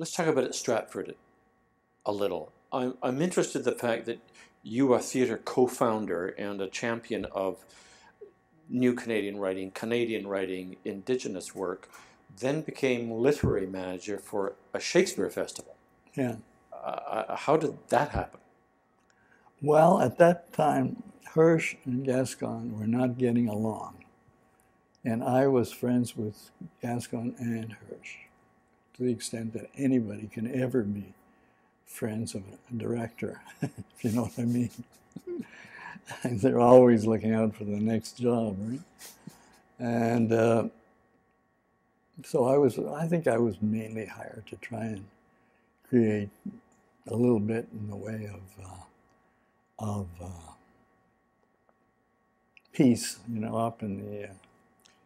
Let's talk about it, Stratford, a little. I'm interested in the fact that you are theatre co-founder and a champion of new Canadian writing, Indigenous work, then became literary manager for a Shakespeare festival. Yeah. How did that happen? Well, at that time, Hirsch and Gascon were not getting along. And I was friends with Gascon and Hirsch to the extent that anybody can ever be friends of a director, if you know what I mean. They're always looking out for the next job, right? And so I think I was mainly hired to try and create a little bit in the way of peace, you know, up in the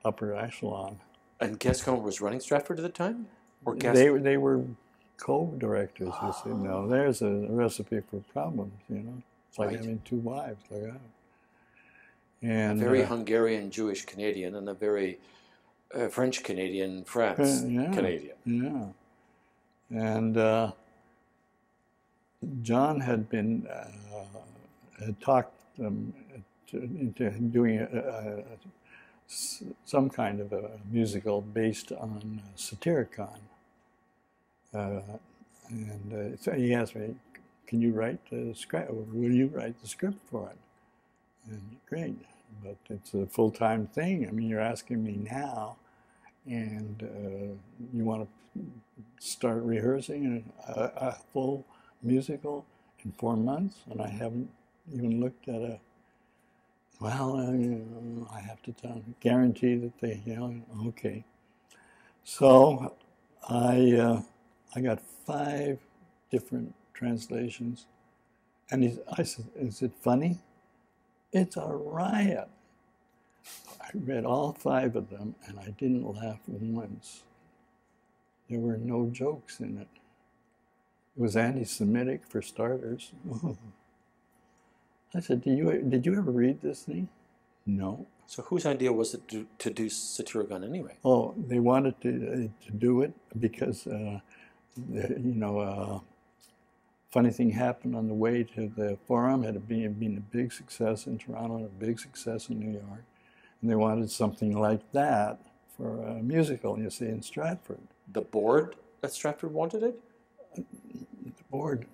upper echelon. And Gascon was running Stratford at the time? Or they were co-directors, you see. Now, there's a recipe for problems, you know. It's like having two wives, like that. And a very Hungarian Jewish Canadian and a very French Canadian, France Canadian. Yeah. And John had been, had talked into doing some kind of a musical based on Satyricon. And so he asked me, can you write the script, or will you write the script for it? And great, but it's a full-time thing. I mean, you're asking me now, and you want to start rehearsing a full musical in 4 months, and I haven't even looked at a, well, you know, I have to guarantee that they, you know, okay. So I got 5 different translations, and I said, is it funny? It's a riot. I read all 5 of them, and I didn't laugh once. There were no jokes in it. It was anti-Semitic, for starters. I said, did you ever read this thing? No. So whose idea was it to do Satyricon anyway? Oh, they wanted to do it because, you know, Funny Thing Happened on the Way to the Forum had been a big success in Toronto and a big success in New York. And they wanted something like that for a musical, you see, in Stratford. The board at Stratford wanted it? The board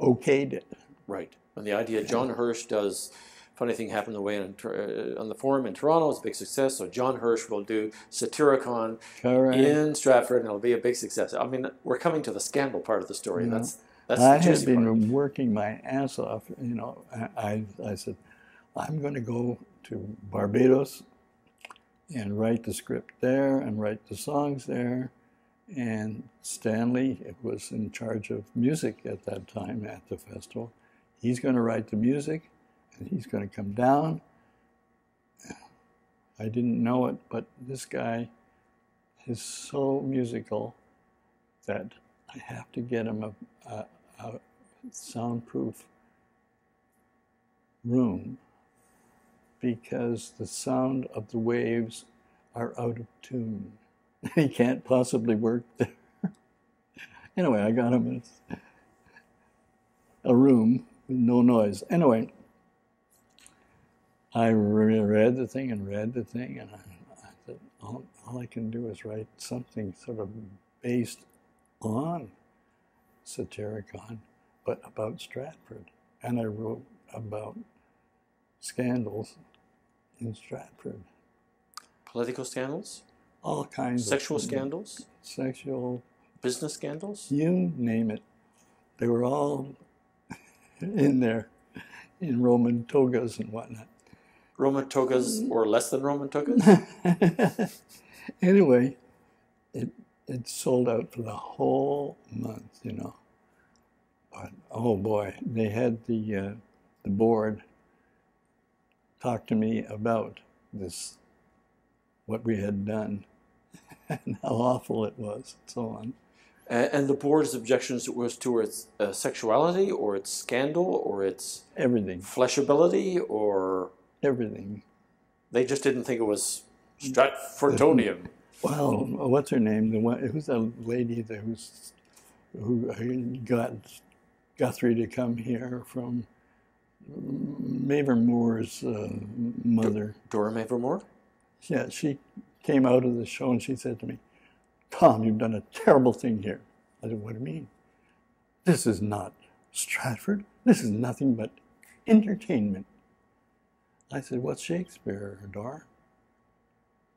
okayed it. Right. And the idea, John Hirsch does Funny Thing Happened on the Way on the Forum in Toronto, it's a big success, so John Hirsch will do Satyricon in Stratford, and it'll be a big success. I mean, we're coming to the scandal part of the story. You know, that's I had been working my ass off. You know, I said, I'm going to go to Barbados and write the script there and write the songs there. And Stanley was in charge of music at that time at the festival. He's going to write the music, and he's going to come down. I didn't know it, but this guy is so musical that I have to get him a soundproof room because the sound of the waves are out of tune. He can't possibly work there. Anyway, I got him in a room with no noise. Anyway, I read the thing, and I said, all I can do is write something sort of based on Satyricon, but about Stratford. And I wrote about scandals in Stratford. Political scandals? All kinds of sexual scandals? Sexual. Business scandals? You name it. They were all in there, in Roman togas and whatnot. Roman togas or less than Roman togas? Anyway, it sold out for the whole month, you know. But, oh boy, they had the board talk to me about this, what we had done, and how awful it was, and so on. And the board's objections was to its sexuality, or its scandal, or its... Everything. Fleshability, or... Everything. They just didn't think it was Stratfortonian. Well, what's her name? The one, who's that lady that who got Guthrie to come here from Mavor Moore's mother. Dora Mavor Moore? Yeah, she came out of the show and she said to me, "Tom, you've done a terrible thing here." I said, "What do you mean?" "This is not Stratford. This is nothing but entertainment." I said, "What's Shakespeare, Dora?"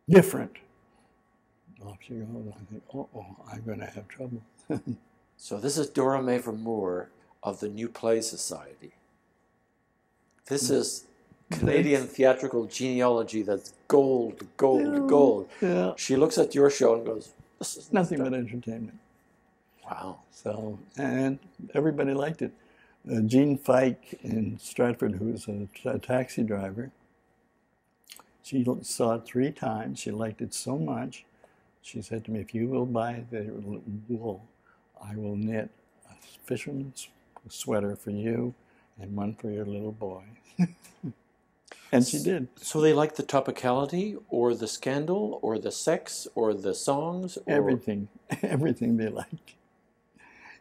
"Different." Off she goes. I think, oh, I'm going to have trouble. So this is Dora Mavor Moore of the New Play Society. This is Canadian theatrical genealogy that's gold, gold, gold. Yeah. She looks at your show and goes, "This is nothing but entertainment." Wow. So, and everybody liked it. Jean Fike in Stratford, who was a taxi driver, she saw it 3 times. She liked it so much. She said to me, "If you will buy the wool, I will knit a fisherman's sweater for you and one for your little boy." And she did. So they liked the topicality or the scandal or the sex or the songs? Or... everything. Everything they liked.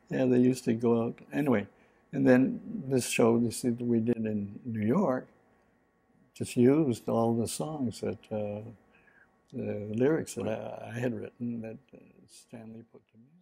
Yeah, they used to go out. Anyway, and then this show that we did in New York just used all the songs that, the lyrics that I had written that Stanley put to me.